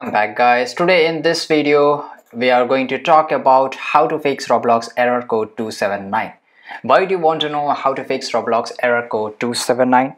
Welcome back, guys. Today in this video we are going to talk about how to fix Roblox error code 279. Why do you want to know how to fix Roblox error code 279?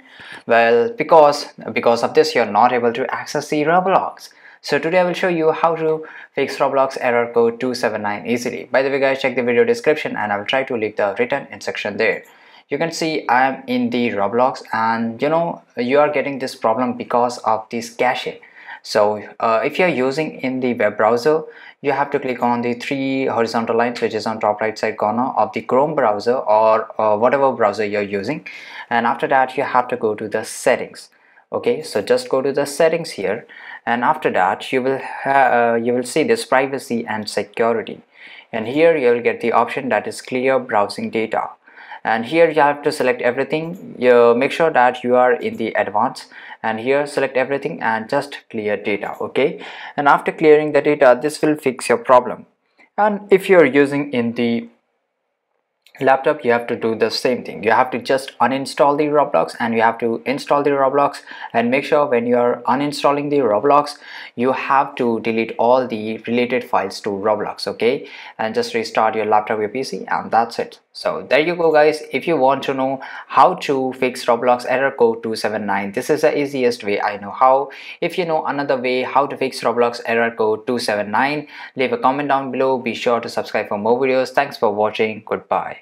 Well, because of this you're not able to access the Roblox. So today I will show you how to fix Roblox error code 279 easily. By the way, guys, check the video description and I will try to leave the written instruction there. You can see I am in the Roblox, and you know you are getting this problem because of this cache. So if you are using in the web browser, you have to click on the three horizontal lines which is on top right side corner of the Chrome browser or whatever browser you're using, and after that you have to go to the settings. Okay, so just go to the settings here, and after that you will see this privacy and security, and here you'll get the option that is clear browsing data. And here you have to select everything. You make sure that you are in the advanced, and here select everything and just clear data. Okay, and after clearing the data, this will fix your problem. And if you're using in the laptop, you have to do the same thing. You have to just uninstall the Roblox and you have to install the Roblox, and make sure when you are uninstalling the Roblox you have to delete all the related files to Roblox. Okay, and just restart your laptop, your PC, and that's it. So there you go, guys. If you want to know how to fix Roblox error code 279, this is the easiest way I know how. If you know another way how to fix Roblox error code 279, leave a comment down below. Be sure to subscribe for more videos. Thanks for watching. Goodbye.